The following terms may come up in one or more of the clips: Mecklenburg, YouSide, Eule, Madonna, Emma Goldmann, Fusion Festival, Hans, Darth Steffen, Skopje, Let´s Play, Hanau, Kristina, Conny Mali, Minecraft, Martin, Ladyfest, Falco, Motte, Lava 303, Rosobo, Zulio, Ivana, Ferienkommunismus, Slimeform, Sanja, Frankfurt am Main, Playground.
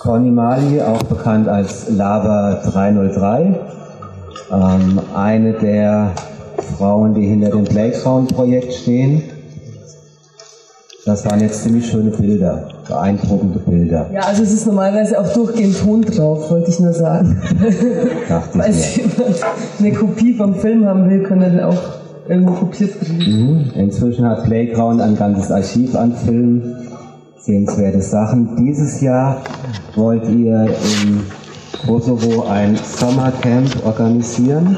Conny Mali, auch bekannt als Lava 303, eine der Frauen, die hinter dem Playground-Projekt stehen. Das waren jetzt ziemlich schöne Bilder, beeindruckende Bilder. Ja, also es ist normalerweise auch durchgehend Ton drauf, wollte ich nur sagen. Falls jemand eine Kopie vom Film haben will, kann er den auch irgendwo kopiert kriegen. Inzwischen hat Playground ein ganzes Archiv an Filmen, sehenswerte Sachen. Dieses Jahr wollt ihr in Rosobo ein Sommercamp organisieren.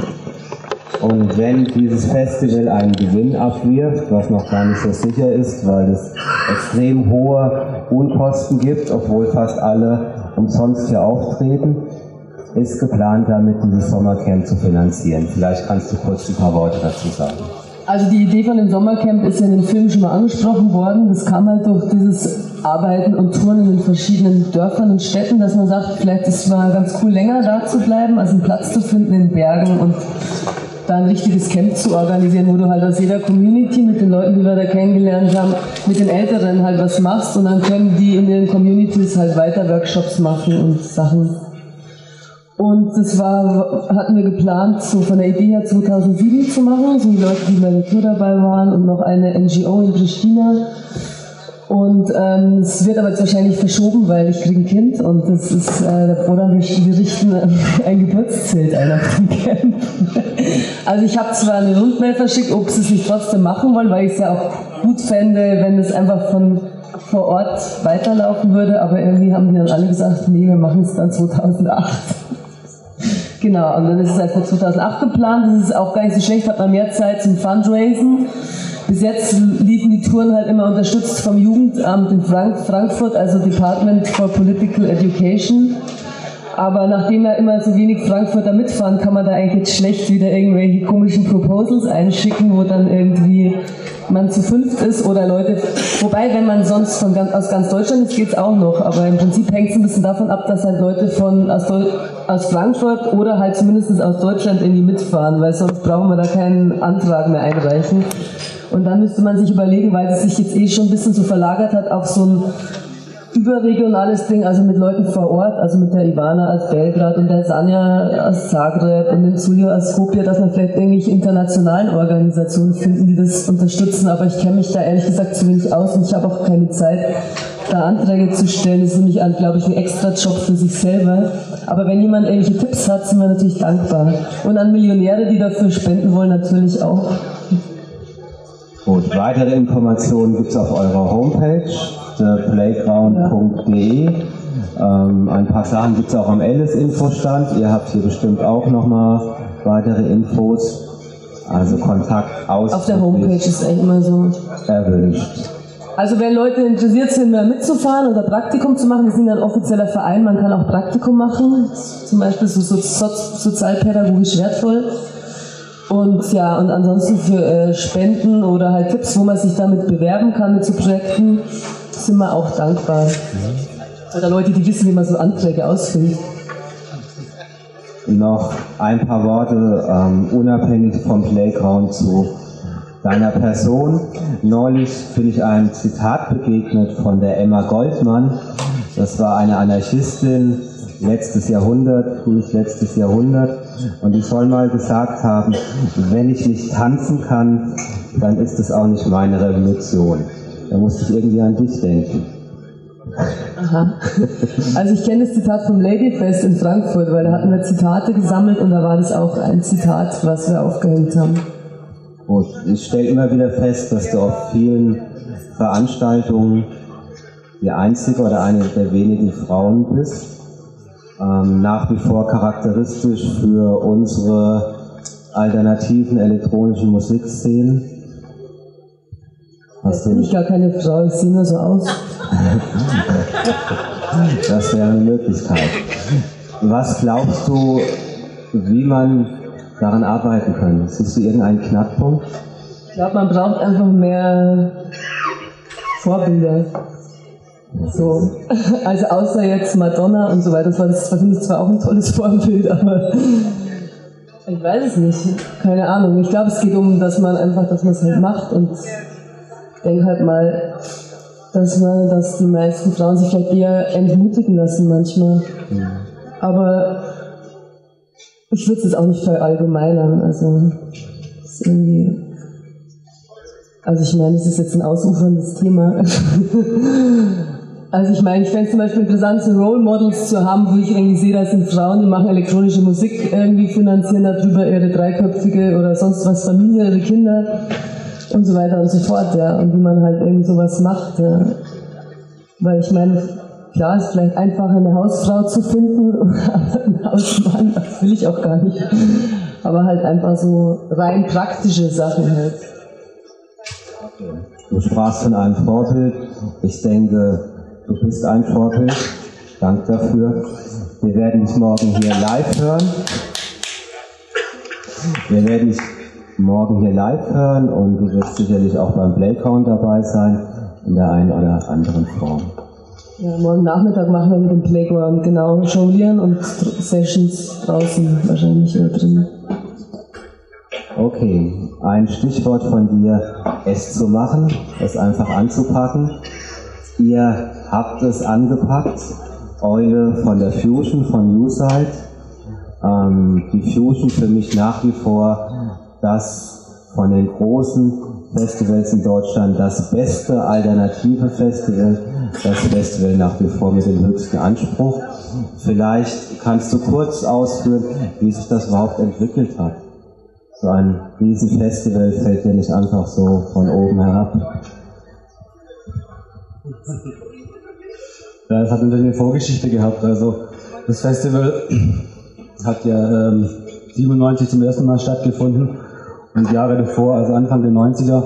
Und wenn dieses Festival einen Gewinn abwirft, was noch gar nicht so sicher ist, weil es extrem hohe Unkosten gibt, obwohl fast alle umsonst hier auftreten, ist geplant, damit dieses Sommercamp zu finanzieren. Vielleicht kannst du kurz ein paar Worte dazu sagen. Also die Idee von dem Sommercamp ist ja in dem Film schon mal angesprochen worden. Das kam halt durch dieses Arbeiten und Touren in den verschiedenen Dörfern und Städten, dass man sagt, vielleicht ist es mal ganz cool, länger da zu bleiben, also einen Platz zu finden in Bergen und da ein richtiges Camp zu organisieren, wo du halt aus jeder Community mit den Leuten, die wir da kennengelernt haben, mit den Älteren halt was machst und dann können die in den Communities halt weiter Workshops machen und Sachen. Und das hatten wir geplant, so von der Idee her 2007 zu machen, so die Leute, die bei der Tour dabei waren und noch eine NGO in Kristina. Und es wird aber jetzt wahrscheinlich verschoben, weil ich kriege ein Kind und das ist, oder wir richten ein Geburtszelt ein auf dem Camp. Also ich habe zwar eine Rundmail verschickt, ob sie es nicht trotzdem machen wollen, weil ich es ja auch gut fände, wenn es einfach von vor Ort weiterlaufen würde, aber irgendwie haben die dann alle gesagt, nee, wir machen es dann 2008. Genau, und dann ist es halt für 2008 geplant, das ist auch gar nicht so schlecht, hat man mehr Zeit zum Fundraisen. Bis jetzt liefen die Touren halt immer unterstützt vom Jugendamt in Frankfurt, also Department for Political Education. Aber nachdem da immer so wenig Frankfurter mitfahren, kann man da eigentlich jetzt schlecht wieder irgendwelche komischen Proposals einschicken, wo dann irgendwie man zu fünft ist oder Leute... Wobei, wenn man sonst aus ganz Deutschland ist, geht es auch noch. Aber im Prinzip hängt es ein bisschen davon ab, dass halt Leute aus Frankfurt oder halt zumindest aus Deutschland irgendwie mitfahren, weil sonst brauchen wir da keinen Antrag mehr einreichen. Und dann müsste man sich überlegen, weil es sich jetzt eh schon ein bisschen so verlagert hat auf so ein überregionales Ding, also mit Leuten vor Ort, also mit der Ivana aus Belgrad und der Sanja aus Zagreb und dem Zulio aus Skopje, dass man vielleicht irgendwelche internationalen Organisationen finden, die das unterstützen. Aber ich kenne mich da ehrlich gesagt zu wenig aus und ich habe auch keine Zeit, da Anträge zu stellen. Das ist nämlich, glaube ich, ein Extra-Job für sich selber. Aber wenn jemand irgendwelche Tipps hat, sind wir natürlich dankbar. Und an Millionäre, die dafür spenden wollen, natürlich auch. Gut, weitere Informationen gibt es auf eurer Homepage, playground.de. Ein paar Sachen gibt es auch am Alice-Infostand. Ihr habt hier bestimmt auch nochmal weitere Infos. Also Kontakt aus. Auf der Homepage ist echt immer so erwünscht. Also wenn Leute interessiert sind, mehr mitzufahren oder Praktikum zu machen, wir sind ja ein offizieller Verein, man kann auch Praktikum machen, zum Beispiel so sozialpädagogisch wertvoll. Und ja, und ansonsten für Spenden oder halt Tipps, wo man sich damit bewerben kann mit so Projekten, sind wir auch dankbar. Oder Leute, die wissen, wie man so Anträge ausfüllt. Noch ein paar Worte, unabhängig vom Playground zu deiner Person. Neulich bin ich einem Zitat begegnet von der Emma Goldmann. Das war eine Anarchistin, frühes letztes Jahrhundert. Und ich soll mal gesagt haben, wenn ich nicht tanzen kann, dann ist es auch nicht meine Revolution. Da musste ich irgendwie an dich denken. Aha. Also ich kenne das Zitat vom Ladyfest in Frankfurt, weil da hatten wir Zitate gesammelt und da war das auch ein Zitat, was wir aufgehängt haben. Und ich stelle immer wieder fest, dass du auf vielen Veranstaltungen die einzige oder eine der wenigen Frauen bist. Nach wie vor charakteristisch für unsere alternativen elektronischen Musikszenen. Hast du nicht gar keine Frau, ich sehe nur so aus. Das wäre eine Möglichkeit. Was glaubst du, wie man daran arbeiten kann? Siehst du irgendeinen Knackpunkt? Ich glaube, man braucht einfach mehr Vorbilder. So, also außer jetzt Madonna und so weiter, das war, das finde ich zwar auch ein tolles Vorbild, aber Ich weiß es nicht, keine Ahnung. Ich glaube, es geht um, dass man einfach, dass man es halt macht, und ich denke halt mal, dass die meisten Frauen sich vielleicht eher entmutigen lassen manchmal. Ja. Aber ich würde es jetzt auch nicht verallgemeinern. Also, ist irgendwie, also ich meine, es ist jetzt ein ausuferndes Thema. Also ich meine, ich fände es zum Beispiel interessant, so Role Models zu haben, wo ich irgendwie sehe, das sind Frauen, die machen elektronische Musik, irgendwie finanzieren darüber ihre dreiköpfige oder sonst was Familie, ihre Kinder und so weiter und so fort, ja. Und wie man halt irgend sowas macht, ja. Weil ich meine, klar, es ist vielleicht einfacher, eine Hausfrau zu finden, aber einen Hausmann, das will ich auch gar nicht. Aber halt einfach so rein praktische Sachen halt. Du sprachst von einem Vorbild. Ich denke, du bist ein Vorbild. Dank dafür. Wir werden dich morgen hier live hören. Wir werden dich morgen hier live hören und du wirst sicherlich auch beim Playground dabei sein, in der einen oder anderen Form. Ja, morgen Nachmittag machen wir mit dem Playground, genau, jonglieren und Sessions draußen wahrscheinlich oder drin. Okay, ein Stichwort von dir, es zu machen, es einfach anzupacken. Ihr habt es angepackt, Eule von der Fusion, von YouSide. Die Fusion für mich nach wie vor das von den großen Festivals in Deutschland, das beste alternative Festival, das Festival nach wie vor mit dem höchsten Anspruch. Vielleicht kannst du kurz ausführen, wie sich das überhaupt entwickelt hat. So ein Riesenfestival fällt ja nicht einfach so von oben herab. Ja, es hat natürlich eine Vorgeschichte gehabt. Also das Festival hat ja 1997 zum ersten Mal stattgefunden und Jahre davor, also Anfang der 90er,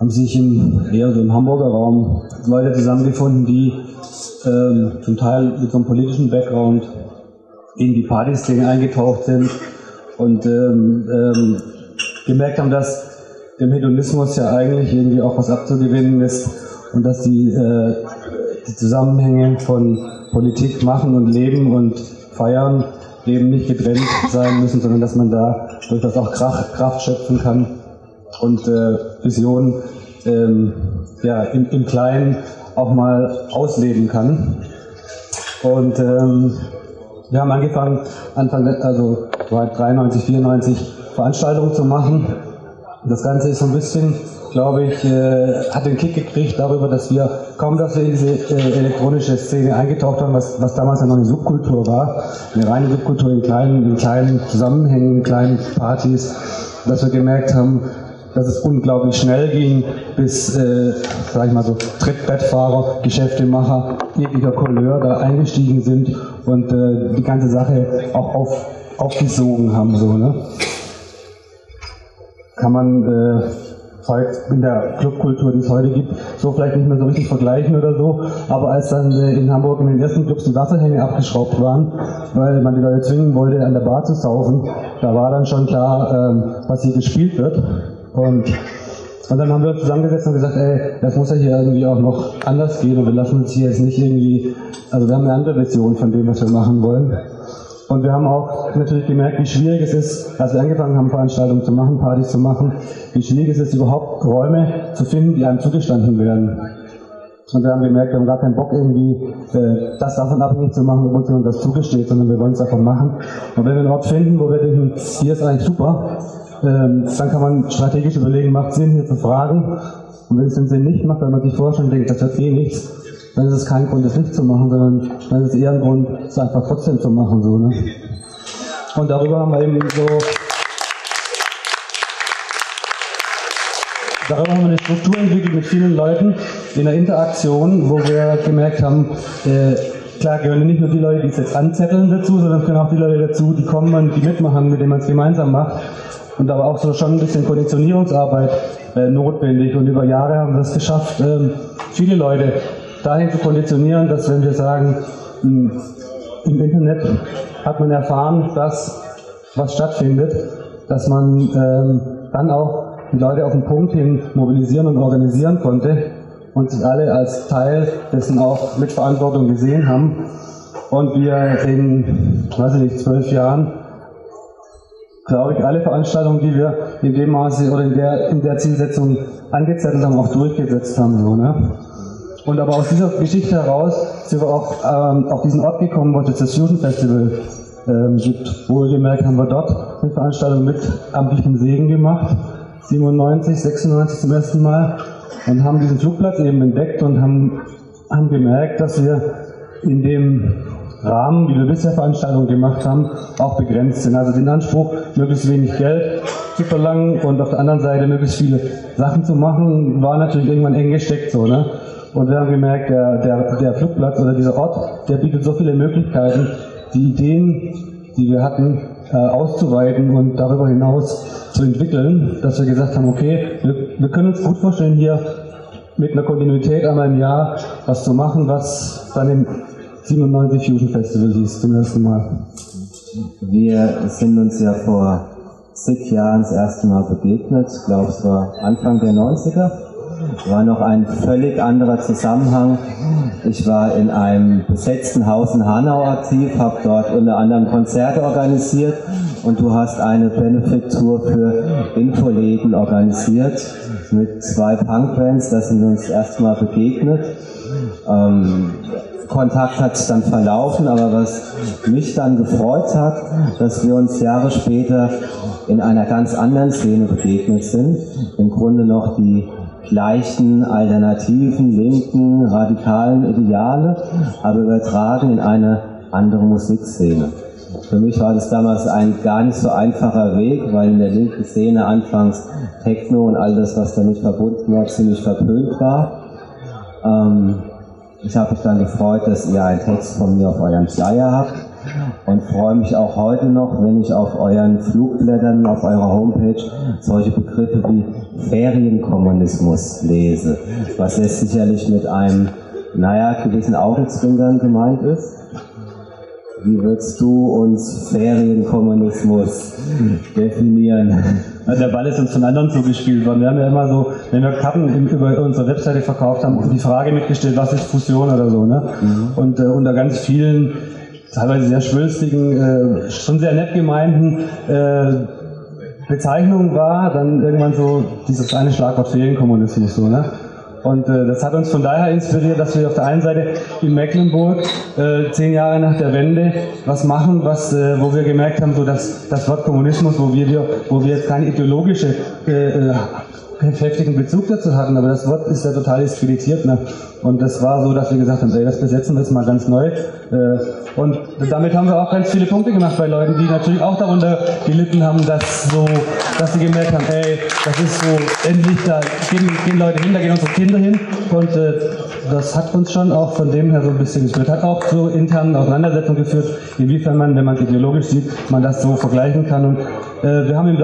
haben sich im Hamburger Raum Leute zusammengefunden, die zum Teil mit so einem politischen Background in die Partyszene eingetaucht sind und gemerkt haben, dass dem Hedonismus ja eigentlich irgendwie auch was abzugewinnen ist. Und dass die Zusammenhänge von Politik, Machen und Leben und Feiern eben nicht getrennt sein müssen, sondern dass man da durchaus auch Kraft schöpfen kann und Visionen im Kleinen auch mal ausleben kann. Und wir haben angefangen, also 93, 94 Veranstaltungen zu machen. Das Ganze ist so ein bisschen, glaube ich, hat den Kick gekriegt darüber, dass wir in diese elektronische Szene eingetaucht haben, was damals ja noch eine Subkultur war, eine reine Subkultur in kleinen Zusammenhängen, in kleinen Partys, dass wir gemerkt haben, dass es unglaublich schnell ging, bis, sag ich mal so, Trittbettfahrer, Geschäftemacher, jeglicher Couleur da eingestiegen sind und die ganze Sache auch aufgesogen haben, so, ne? Kann man in der Clubkultur, die es heute gibt, so vielleicht nicht mehr so richtig vergleichen oder so, aber als dann in Hamburg in den ersten Clubs die Wasserhänge abgeschraubt waren, weil man die Leute zwingen wollte, an der Bar zu saufen, da war dann schon klar, was hier gespielt wird. Und dann haben wir uns zusammengesetzt und gesagt, ey, das muss ja hier irgendwie auch noch anders gehen und wir lassen uns hier jetzt nicht irgendwie, also wir haben eine andere Vision von dem, was wir machen wollen. Und wir haben auch natürlich gemerkt, wie schwierig es ist, als wir angefangen haben, Veranstaltungen zu machen, Partys zu machen, wie schwierig es ist, überhaupt Räume zu finden, die einem zugestanden werden. Und wir haben gemerkt, wir haben gar keinen Bock, irgendwie das davon abhängig zu machen, ob uns jemand das zugesteht, sondern wir wollen es davon machen. Und wenn wir einen Ort finden, wo wir denken, hier ist eigentlich super, dann kann man strategisch überlegen, macht es Sinn, hier zu fragen. Und wenn es den Sinn nicht macht, wenn man sich vorher schon denkt, das wird eh nichts, dann ist es kein Grund, es nicht zu machen, sondern dann ist es eher ein Grund, es einfach trotzdem zu machen. So, ne? Und darüber haben wir eben so... Darüber haben wir eine Struktur entwickelt mit vielen Leuten in der Interaktion, wo wir gemerkt haben, klar gehören nicht nur die Leute, die es jetzt anzetteln dazu, sondern können auch die Leute dazu, die kommen und die mitmachen, mit denen man es gemeinsam macht. Und aber auch so schon ein bisschen Konditionierungsarbeit notwendig. Und über Jahre haben wir es geschafft, viele Leute dahin zu konditionieren, dass wenn wir sagen, im Internet hat man erfahren, dass was stattfindet, dass man dann auch die Leute auf den Punkt hin mobilisieren und organisieren konnte und sich alle als Teil dessen auch mit Verantwortung gesehen haben. Und wir in, 12 Jahren glaube ich, alle Veranstaltungen, die wir in dem Maße oder in der Zielsetzung angezettelt haben, auch durchgesetzt haben. So, ne? Und aber aus dieser Geschichte heraus sind wir auch auf diesen Ort gekommen, wo es das Fusion Festival gibt. Wohlgemerkt haben wir dort eine Veranstaltung mit amtlichem Segen gemacht, 97, 96 zum ersten Mal, und haben diesen Flugplatz eben entdeckt und haben gemerkt, dass wir in dem Rahmen, wie wir bisher Veranstaltungen gemacht haben, auch begrenzt sind. Also den Anspruch, möglichst wenig Geld zu verlangen und auf der anderen Seite möglichst viele Sachen zu machen, war natürlich irgendwann eng gesteckt. So, ne? Und wir haben gemerkt, der Flugplatz oder dieser Ort, der bietet so viele Möglichkeiten, die Ideen, die wir hatten, auszuweiten und darüber hinaus zu entwickeln, dass wir gesagt haben, okay, wir können uns gut vorstellen, hier mit einer Kontinuität einmal im Jahr was zu machen, was dann im 97 Fusion Festival hieß zum ersten Mal. Wir sind uns ja vor zig Jahren das erste Mal begegnet, ich glaube es war Anfang der 90er. War noch ein völlig anderer Zusammenhang. Ich war in einem besetzten Haus in Hanau aktiv, habe dort unter anderem Konzerte organisiert und du hast eine Benefit-Tour für Infoläden organisiert mit 2 Punkbands, da sind wir uns das erste Mal begegnet. Kontakt hat sich dann verlaufen, aber was mich dann gefreut hat, dass wir uns Jahre später in einer ganz anderen Szene begegnet sind. Im Grunde noch die gleichen alternativen, linken, radikalen Ideale, aber übertragen in eine andere Musikszene. Für mich war das damals ein gar nicht so einfacher Weg, weil in der linken Szene anfangs Techno und all das, was damit verbunden war, ziemlich verpönt war. Ich habe mich dann gefreut, dass ihr einen Text von mir auf eurem Flyer habt und freue mich auch heute noch, wenn ich auf euren Flugblättern, auf eurer Homepage solche Begriffe wie Ferienkommunismus lese, was jetzt sicherlich mit einem, naja, gewissen Augenzwinkern gemeint ist. Wie würdest du uns Ferienkommunismus definieren? Also der Ball ist uns von anderen zugespielt worden. Wir haben ja immer so, wenn wir Karten über unsere Webseite verkauft haben, die Frage mitgestellt, was ist Fusion oder so. Ne? Mhm. Und unter ganz vielen, teilweise sehr schwülstigen, schon sehr nett gemeinten Bezeichnungen war dann irgendwann so dieses eine Schlagwort Ferienkommunismus. So, ne? Und das hat uns von daher inspiriert, dass wir auf der einen Seite in Mecklenburg 10 Jahre nach der Wende was machen, wo wir gemerkt haben, so dass das Wort Kommunismus, wo wir jetzt keinen ideologischen, heftigen Bezug dazu hatten, aber das Wort ist ja total diskreditiert. Ne? Und das war so, dass wir gesagt haben, ey, das besetzen wir jetzt mal ganz neu. Und damit haben wir auch ganz viele Punkte gemacht bei Leuten, die natürlich auch darunter gelitten haben, dass sie gemerkt haben, ey, das ist so, endlich, da gehen Leute hin, da gehen unsere Kinder hin. Und das hat uns schon auch von dem her so ein bisschen geführt. Hat auch so internen Auseinandersetzungen geführt, inwiefern man, wenn man es ideologisch sieht, man das so vergleichen kann. Und wir haben im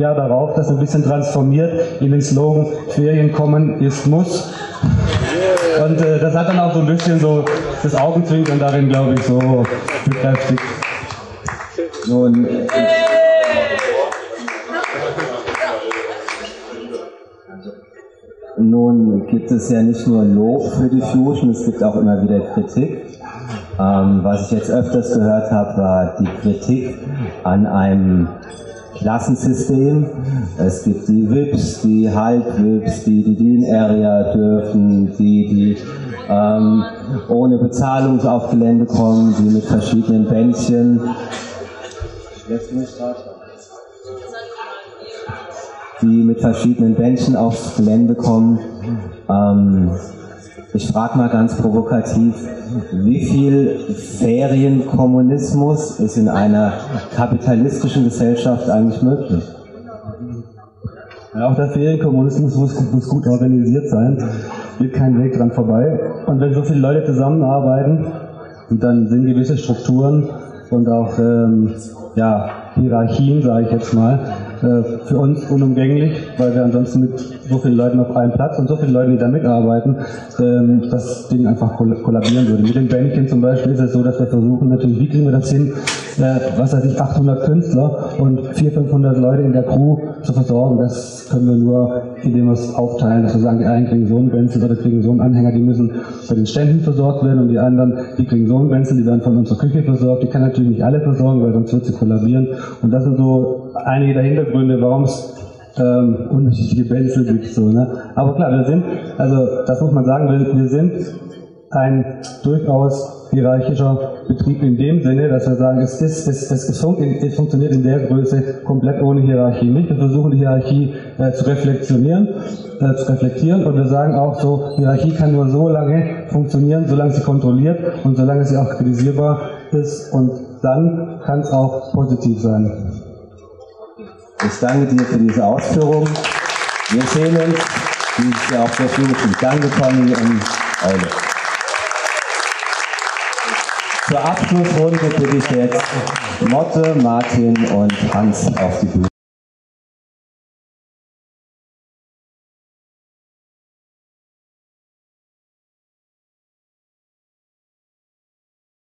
Jahr darauf das ein bisschen transformiert in den Slogan Ferien kommen ist muss. Und das hat dann auch so ein bisschen so das Augenzwinkern darin, glaube ich, so bekräftigt. Nun, nun gibt es ja nicht nur Lob für die Fusion, es gibt auch immer wieder Kritik. Was ich jetzt öfters gehört habe, war die Kritik an einem Klassensystem. Es gibt die Vips, die Halb-Vips, die in Area dürfen, die ohne Bezahlung auf Gelände kommen, die mit verschiedenen Bändchen. Aufs Gelände kommen. Ich frage mal ganz provokativ, wie viel Ferienkommunismus ist in einer kapitalistischen Gesellschaft eigentlich möglich? Ja, auch der Ferienkommunismus muss gut organisiert sein, geht kein Weg dran vorbei. Und wenn so viele Leute zusammenarbeiten, dann sind gewisse Strukturen und auch Hierarchien, sage ich jetzt mal, für uns unumgänglich, weil wir ansonsten mit so vielen Leuten auf einem Platz und so vielen Leuten, die da mitarbeiten, das Ding einfach kollabieren würde. Mit den Bändchen zum Beispiel ist es so, dass wir versuchen, natürlich, wie kriegen wir das hin, 800 Künstler und 400, 500 Leute in der Crew zu versorgen. Das das können wir nur, indem wir es aufteilen, dass wir sagen, die einen kriegen so einen Benzel, die kriegen so einen Anhänger, die müssen bei den Ständen versorgt werden, und die anderen, die kriegen so einen Benzel, die werden von unserer Küche versorgt. Die kann natürlich nicht alle versorgen, weil sonst wird sie kollabieren. Und das sind so einige der Hintergründe, warum es unterschiedliche Benzel gibt. So, ne? Aber klar, wir sind, also das muss man sagen, wir sind ein durchaus hierarchischer Betrieb in dem Sinne, dass wir sagen, es funktioniert in der Größe komplett ohne Hierarchie nicht. Wir versuchen die Hierarchie zu reflektieren, und wir sagen auch so, Hierarchie kann nur so lange funktionieren, solange sie kontrolliert und solange sie auch kritisierbar ist, und dann kann es auch positiv sein. Ich danke dir für diese Ausführung. Wir sehen uns, die ist ja auch sehr viel zum Gang gekommen und Eule. Zur Abschlussrunde bitte ich jetzt Motte, Martin und Hans auf die Bühne.